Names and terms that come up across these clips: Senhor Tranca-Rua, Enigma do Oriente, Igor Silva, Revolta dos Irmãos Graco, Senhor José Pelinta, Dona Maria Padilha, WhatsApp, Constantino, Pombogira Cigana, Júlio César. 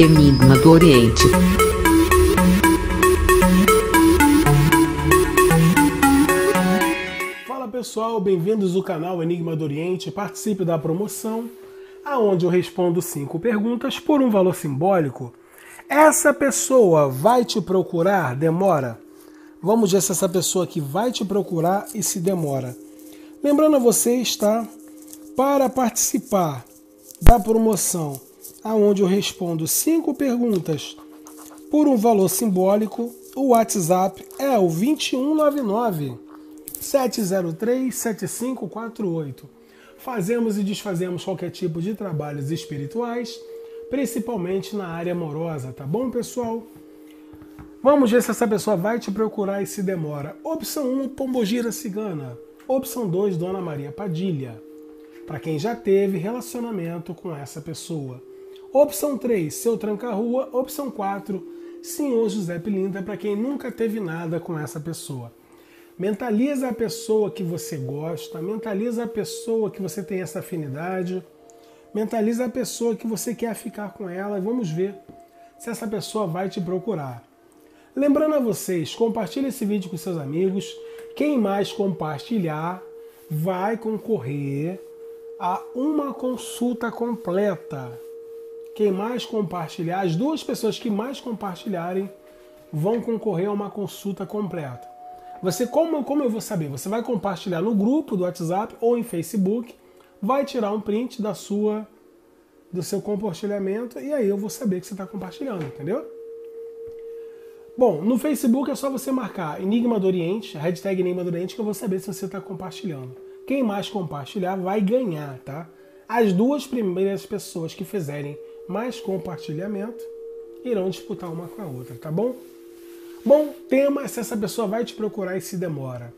Enigma do Oriente. Fala pessoal, bem-vindos ao canal Enigma do Oriente. Participe da promoção, aonde eu respondo 5 perguntas por um valor simbólico. Essa pessoa vai te procurar? Demora? Vamos ver se essa pessoa aqui vai te procurar e se demora. Lembrando a vocês, tá? Para participar da promoção, aonde eu respondo 5 perguntas por um valor simbólico, o WhatsApp é o 2199 703 7548. Fazemos e desfazemos qualquer tipo de trabalhos espirituais, principalmente na área amorosa, tá bom, pessoal? Vamos ver se essa pessoa vai te procurar e se demora. Opção 1, Pombogira Cigana. Opção 2, Dona Maria Padilha. Para quem já teve relacionamento com essa pessoa. Opção 3, Senhor Tranca-Rua. Opção 4, Senhor José Pelinta, para quem nunca teve nada com essa pessoa. Mentaliza a pessoa que você gosta, mentaliza a pessoa que você tem essa afinidade, mentaliza a pessoa que você quer ficar com ela e vamos ver se essa pessoa vai te procurar. Lembrando a vocês, compartilhe esse vídeo com seus amigos. Quem mais compartilhar vai concorrer a uma consulta completa. Quem mais compartilhar, as 2 pessoas que mais compartilharem vão concorrer a uma consulta completa. Você, como eu vou saber? Você vai compartilhar no grupo do WhatsApp ou em Facebook, vai tirar um print do seu compartilhamento e aí eu vou saber que você está compartilhando, entendeu? Bom, no Facebook é só você marcar Enigma do Oriente, hashtag Enigma do Oriente, que eu vou saber se você está compartilhando. Quem mais compartilhar vai ganhar, tá? As 2 primeiras pessoas que fizerem mais compartilhamento irão disputar uma com a outra, tá bom? Bom, tema é se essa pessoa vai te procurar e se demora.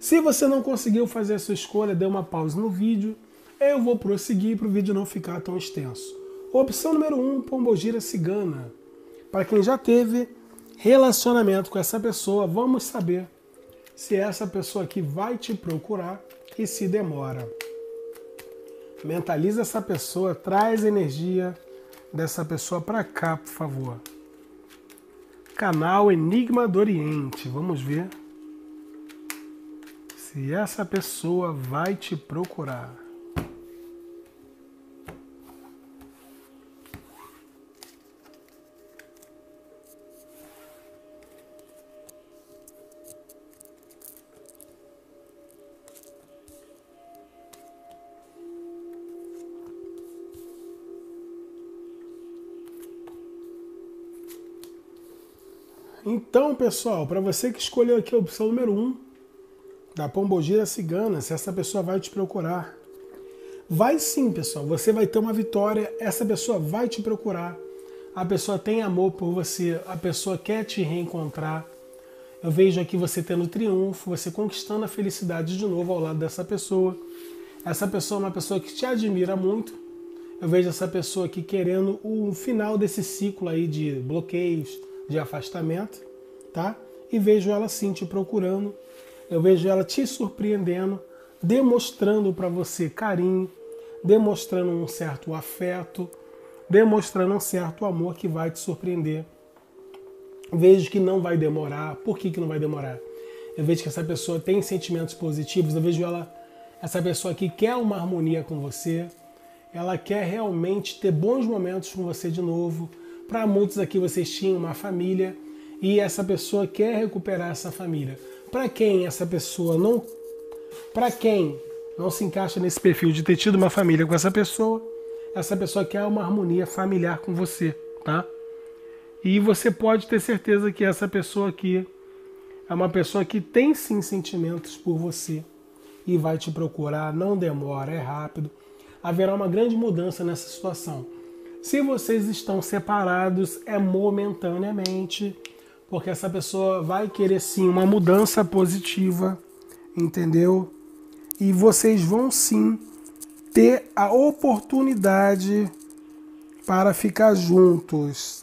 Se você não conseguiu fazer a sua escolha, dê uma pausa no vídeo. Eu vou prosseguir para o vídeo não ficar tão extenso. Opção número 1, Pombogira Cigana. Para quem já teve relacionamento com essa pessoa, vamos saber se essa pessoa aqui vai te procurar e se demora. Mentaliza essa pessoa, traz a energia dessa pessoa para cá, por favor. Canal Enigma do Oriente. Vamos ver se essa pessoa vai te procurar. Então, pessoal, para você que escolheu aqui a opção número 1 da Pombogira Cigana, se essa pessoa vai te procurar. Vai sim, pessoal. Você vai ter uma vitória. Essa pessoa vai te procurar. A pessoa tem amor por você. A pessoa quer te reencontrar. Eu vejo aqui você tendo triunfo, você conquistando a felicidade de novo ao lado dessa pessoa. Essa pessoa é uma pessoa que te admira muito. Eu vejo essa pessoa aqui querendo o final desse ciclo aí de bloqueios, de afastamento, tá? E vejo ela sim te procurando, eu vejo ela te surpreendendo, demonstrando para você carinho, demonstrando um certo afeto, demonstrando um certo amor que vai te surpreender. Vejo que não vai demorar. Por que não vai demorar? Eu vejo que essa pessoa tem sentimentos positivos, eu vejo essa pessoa aqui quer uma harmonia com você, ela quer realmente ter bons momentos com você de novo. Para muitos aqui vocês tinham uma família e essa pessoa quer recuperar essa família. Para quem essa pessoa não, para quem não se encaixa nesse perfil de ter tido uma família com essa pessoa quer uma harmonia familiar com você, tá? E você pode ter certeza que essa pessoa aqui é uma pessoa que tem sim sentimentos por você e vai te procurar, não demora, é rápido. Haverá uma grande mudança nessa situação. Se vocês estão separados, é momentaneamente, porque essa pessoa vai querer sim uma mudança positiva, entendeu? E vocês vão sim ter a oportunidade para ficar juntos.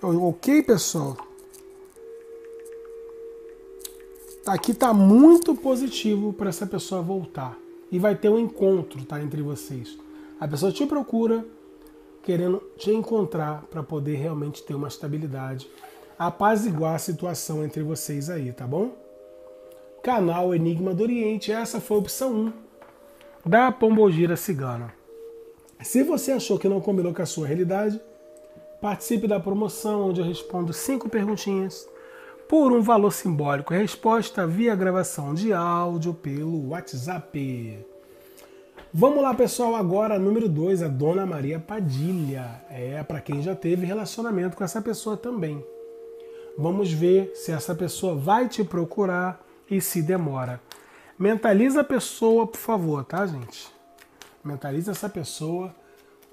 Ok, pessoal? Aqui tá muito positivo para essa pessoa voltar. E vai ter um encontro, tá, entre vocês. A pessoa te procura, querendo te encontrar para poder realmente ter uma estabilidade, apaziguar a situação entre vocês aí, tá bom? Canal Enigma do Oriente, essa foi a opção 1 da Pombogira Cigana. Se você achou que não combinou com a sua realidade, participe da promoção onde eu respondo 5 perguntinhas por um valor simbólico. Resposta via gravação de áudio pelo WhatsApp. Vamos lá, pessoal, agora número 2, a Dona Maria Padilha. É para quem já teve relacionamento com essa pessoa também. Vamos ver se essa pessoa vai te procurar e se demora. Mentaliza a pessoa, por favor, tá, gente? Mentaliza essa pessoa.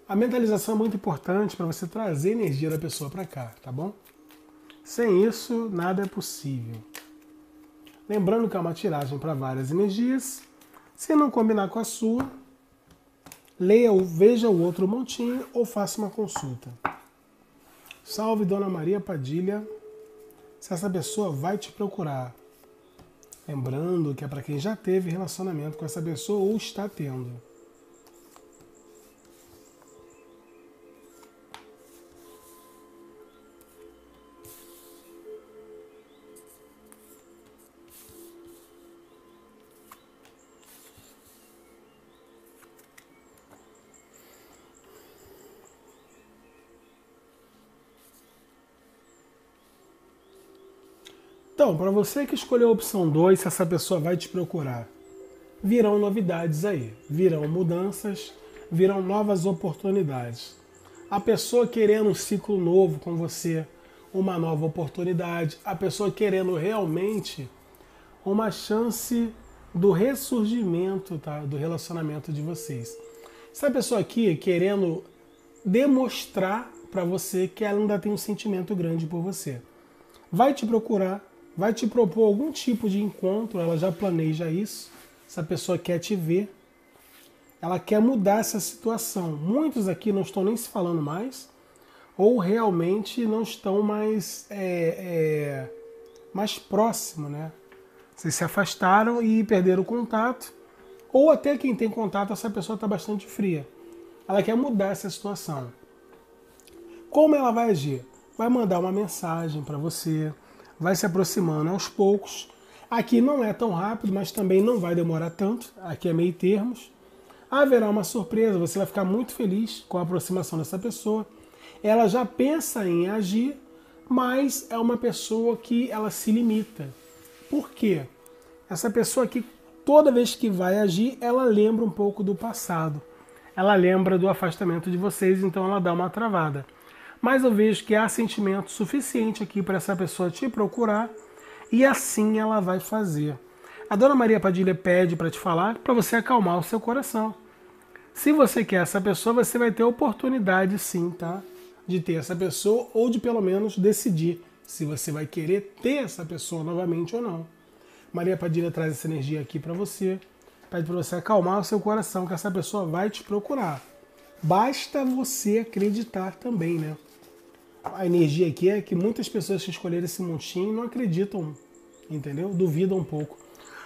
A mentalização é muito importante para você trazer a energia da pessoa para cá, tá bom? Sem isso, nada é possível. Lembrando que é uma tiragem para várias energias. Se não combinar com a sua, leia ou veja o outro montinho ou faça uma consulta. Salve, Dona Maria Padilha. Se essa pessoa vai te procurar. Lembrando que é para quem já teve relacionamento com essa pessoa ou está tendo. Então, para você que escolheu a opção 2, se essa pessoa vai te procurar, virão novidades aí, virão mudanças, virão novas oportunidades. A pessoa querendo um ciclo novo com você, uma nova oportunidade, a pessoa querendo realmente uma chance do ressurgimento, tá? Do relacionamento de vocês. Essa pessoa aqui querendo demonstrar para você que ela ainda tem um sentimento grande por você. Vai te procurar. Vai te propor algum tipo de encontro, ela já planeja isso, essa pessoa quer te ver, ela quer mudar essa situação. Muitos aqui não estão nem se falando mais, ou realmente não estão mais, mais próximo, né? Vocês se afastaram e perderam o contato, ou até quem tem contato, essa pessoa está bastante fria. Ela quer mudar essa situação. Como ela vai agir? Vai mandar uma mensagem para você, vai se aproximando aos poucos. Aqui não é tão rápido, mas também não vai demorar tanto. Aqui é meio termos. Haverá uma surpresa, você vai ficar muito feliz com a aproximação dessa pessoa. Ela já pensa em agir, mas é uma pessoa que ela se limita. Por quê? Essa pessoa aqui, toda vez que vai agir, ela lembra um pouco do passado. Ela lembra do afastamento de vocês, então ela dá uma travada. Mas eu vejo que há sentimento suficiente aqui para essa pessoa te procurar e assim ela vai fazer. A Dona Maria Padilha pede para te falar, para você acalmar o seu coração. Se você quer essa pessoa, você vai ter oportunidade sim, tá? De ter essa pessoa ou de pelo menos decidir se você vai querer ter essa pessoa novamente ou não. Maria Padilha traz essa energia aqui para você, pede para você acalmar o seu coração que essa pessoa vai te procurar. Basta você acreditar também, né? A energia aqui é que muitas pessoas que escolheram esse montinho não acreditam, entendeu? Duvidam um pouco.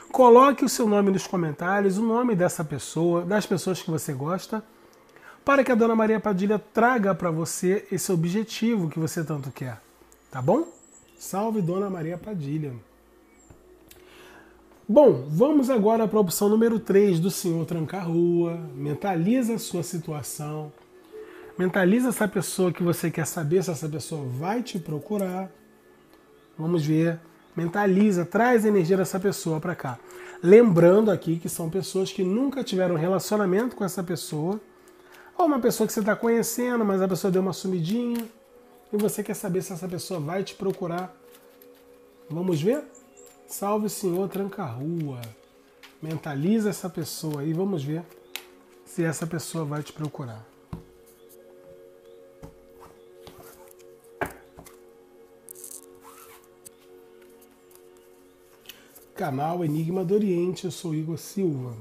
Coloque o seu nome nos comentários, o nome dessa pessoa, das pessoas que você gosta, para que a Dona Maria Padilha traga para você esse objetivo que você tanto quer, tá bom? Salve, Dona Maria Padilha! Bom, vamos agora para a opção número 3 do Senhor Tranca-Rua. Mentaliza a sua situação. Mentaliza essa pessoa que você quer saber se essa pessoa vai te procurar. Vamos ver. Mentaliza, traz a energia dessa pessoa para cá. Lembrando aqui que são pessoas que nunca tiveram relacionamento com essa pessoa. Ou uma pessoa que você está conhecendo, mas a pessoa deu uma sumidinha. E você quer saber se essa pessoa vai te procurar. Vamos ver? Salve, Senhor Tranca-Rua. Mentaliza essa pessoa aí. Vamos ver se essa pessoa vai te procurar. Canal Enigma do Oriente, eu sou Igor Silva.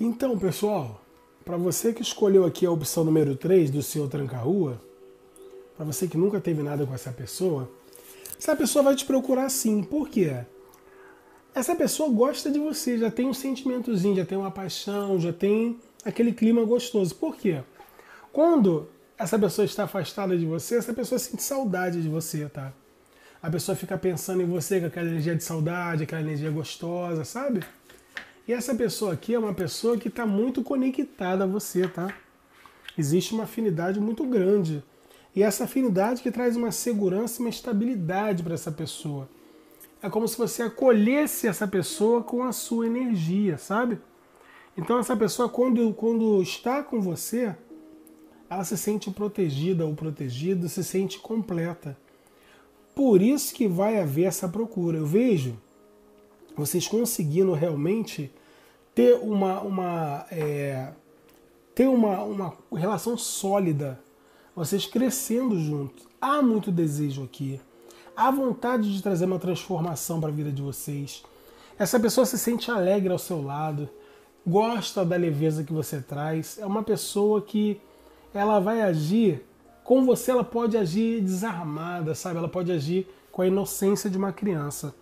Então, pessoal, Para você que escolheu aqui a opção número 3 do Senhor Tranca-Rua, para você que nunca teve nada com essa pessoa vai te procurar sim. Por quê? Essa pessoa gosta de você, já tem um sentimentozinho, já tem uma paixão, já tem aquele clima gostoso. Por quê? Quando essa pessoa está afastada de você, essa pessoa sente saudade de você, tá? A pessoa fica pensando em você com aquela energia de saudade, aquela energia gostosa, sabe? E essa pessoa aqui é uma pessoa que está muito conectada a você, tá? Existe uma afinidade muito grande. E essa afinidade que traz uma segurança e uma estabilidade para essa pessoa. É como se você acolhesse essa pessoa com a sua energia, sabe? Então essa pessoa, quando está com você, ela se sente protegida ou protegido, se sente completa. Por isso que vai haver essa procura. Eu vejo vocês conseguindo realmente ter uma relação sólida. Vocês crescendo juntos. Há muito desejo aqui. Há vontade de trazer uma transformação para a vida de vocês. Essa pessoa se sente alegre ao seu lado. Gosta da leveza que você traz. É uma pessoa que ela vai agir... Com você ela pode agir desarmada, sabe? Ela pode agir com a inocência de uma criança.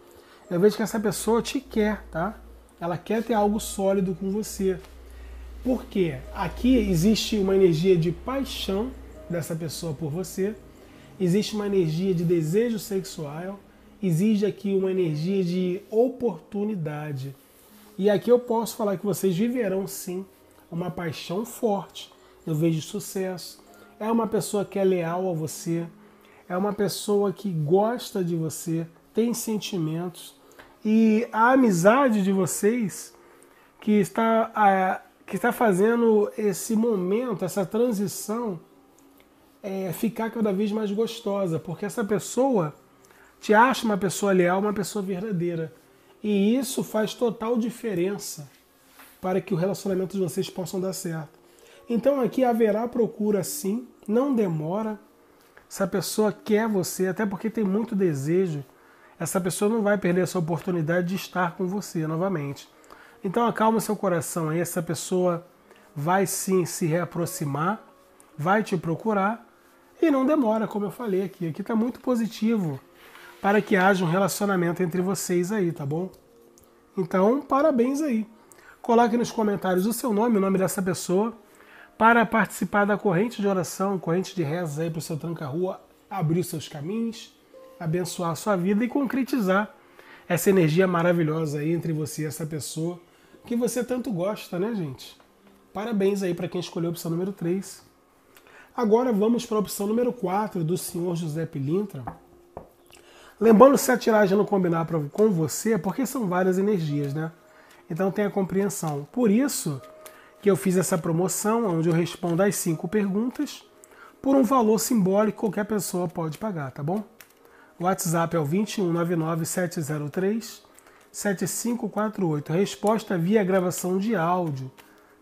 Eu vejo que essa pessoa te quer, tá? Ela quer ter algo sólido com você. Por quê? Aqui existe uma energia de paixão dessa pessoa por você. Existe uma energia de desejo sexual. Existe aqui uma energia de oportunidade. E aqui eu posso falar que vocês viverão, sim, uma paixão forte. Eu vejo sucesso. É uma pessoa que é leal a você, é uma pessoa que gosta de você, tem sentimentos. E a amizade de vocês que está fazendo esse momento, essa transição, ficar cada vez mais gostosa. Porque essa pessoa te acha uma pessoa leal, uma pessoa verdadeira. E isso faz total diferença para que o relacionamento de vocês possam dar certo. Então aqui haverá procura sim, não demora, essa pessoa quer você, até porque tem muito desejo, essa pessoa não vai perder essa oportunidade de estar com você novamente. Então acalma seu coração aí, essa pessoa vai sim se reaproximar, vai te procurar e não demora, como eu falei aqui. Aqui está muito positivo para que haja um relacionamento entre vocês aí, tá bom? Então parabéns aí. Coloque nos comentários o seu nome, o nome dessa pessoa, para participar da corrente de oração, corrente de rezas aí para o seu Tranca-Rua abrir seus caminhos, abençoar a sua vida e concretizar essa energia maravilhosa aí entre você e essa pessoa que você tanto gosta, né, gente? Parabéns aí para quem escolheu a opção número 3. Agora vamos para a opção número 4 do Senhor José Pelinta. Lembrando, se a tiragem não combinar com você, porque são várias energias, né? Então tenha compreensão. Por isso que eu fiz essa promoção, onde eu respondo as 5 perguntas, por um valor simbólico que qualquer pessoa pode pagar, tá bom? O WhatsApp é o 2199-703-7548. Resposta via gravação de áudio,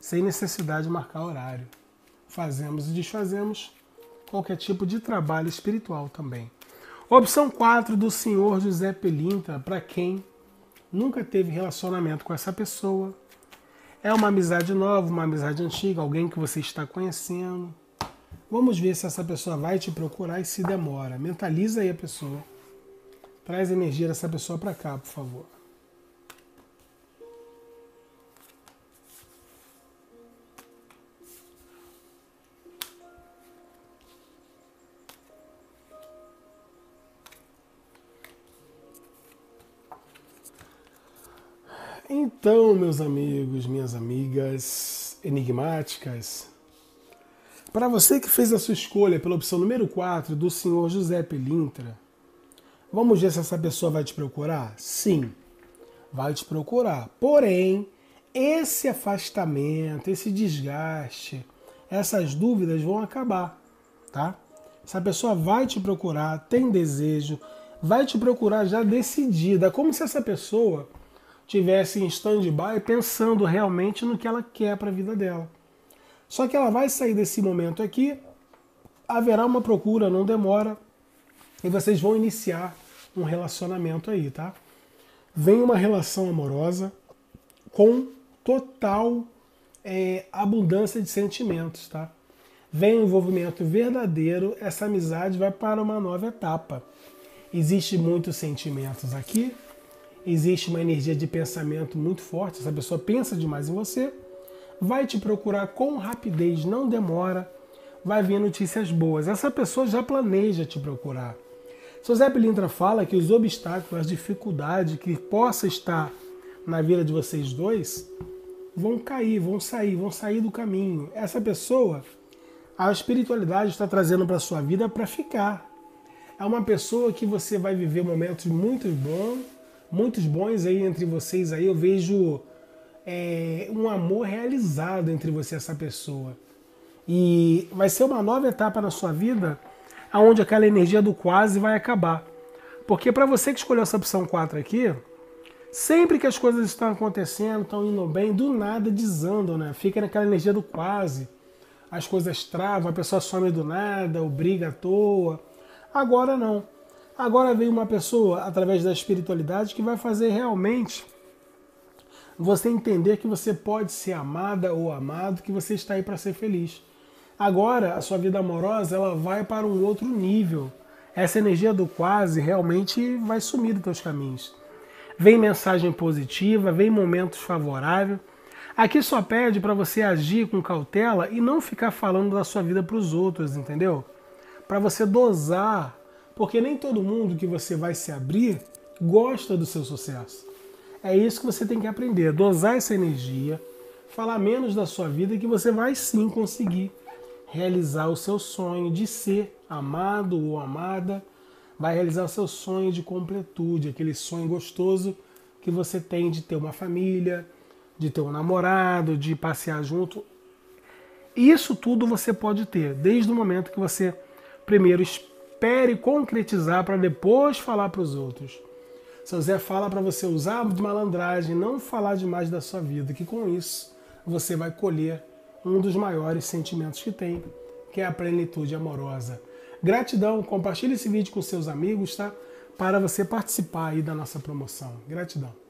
sem necessidade de marcar horário. Fazemos e desfazemos qualquer tipo de trabalho espiritual também. Opção 4 do Senhor José Pelinta, para quem nunca teve relacionamento com essa pessoa. É uma amizade nova, uma amizade antiga, alguém que você está conhecendo. Vamos ver se essa pessoa vai te procurar e se demora. Mentaliza aí a pessoa. Traz a energia dessa pessoa para cá, por favor. Então, meus amigos, minhas amigas enigmáticas, para você que fez a sua escolha pela opção número 4 do Senhor José Pelinta, vamos ver se essa pessoa vai te procurar? Sim, vai te procurar. Porém, esse afastamento, esse desgaste, essas dúvidas vão acabar, tá? Essa pessoa vai te procurar, tem desejo, vai te procurar já decidida, como se essa pessoa estivesse em stand-by pensando realmente no que ela quer para a vida dela. Só que ela vai sair desse momento aqui, haverá uma procura, não demora, e vocês vão iniciar um relacionamento aí, tá? Vem uma relação amorosa com total abundância de sentimentos, tá? Vem um envolvimento verdadeiro, essa amizade vai para uma nova etapa. Existem muitos sentimentos aqui, existe uma energia de pensamento muito forte, essa pessoa pensa demais em você, vai te procurar com rapidez, não demora, vai vir notícias boas. Essa pessoa já planeja te procurar. Seu José Pelinta fala que os obstáculos, as dificuldades que possa estar na vida de vocês dois vão cair, vão sair do caminho. Essa pessoa, a espiritualidade está trazendo para a sua vida para ficar. É uma pessoa que você vai viver momentos muito bons, aí entre vocês. Aí eu vejo um amor realizado entre você e essa pessoa. E vai ser uma nova etapa na sua vida, onde aquela energia do quase vai acabar. Porque para você que escolheu essa opção 4 aqui, sempre que as coisas estão acontecendo, estão indo bem, do nada desandam, né? Fica naquela energia do quase. As coisas travam, a pessoa some do nada, ou briga à toa. Agora não. Agora veio uma pessoa, através da espiritualidade, que vai fazer realmente você entender que você pode ser amada ou amado, que você está aí para ser feliz. Agora, a sua vida amorosa, ela vai para um outro nível. Essa energia do quase realmente vai sumir dos teus caminhos. Vem mensagem positiva, vem momentos favoráveis. Aqui só pede para você agir com cautela e não ficar falando da sua vida para os outros, entendeu? Para você dosar, porque nem todo mundo que você vai se abrir gosta do seu sucesso. É isso que você tem que aprender, dosar essa energia, falar menos da sua vida, que você vai sim conseguir realizar o seu sonho de ser amado ou amada, vai realizar o seu sonho de completude, aquele sonho gostoso que você tem de ter uma família, de ter um namorado, de passear junto. Isso tudo você pode ter, desde o momento que você primeiro espere concretizar para depois falar para os outros. Seu Zé fala para você usar de malandragem, não falar demais da sua vida, que com isso você vai colher um dos maiores sentimentos que tem, que é a plenitude amorosa. Gratidão, compartilhe esse vídeo com seus amigos, tá? Para você participar aí da nossa promoção. Gratidão.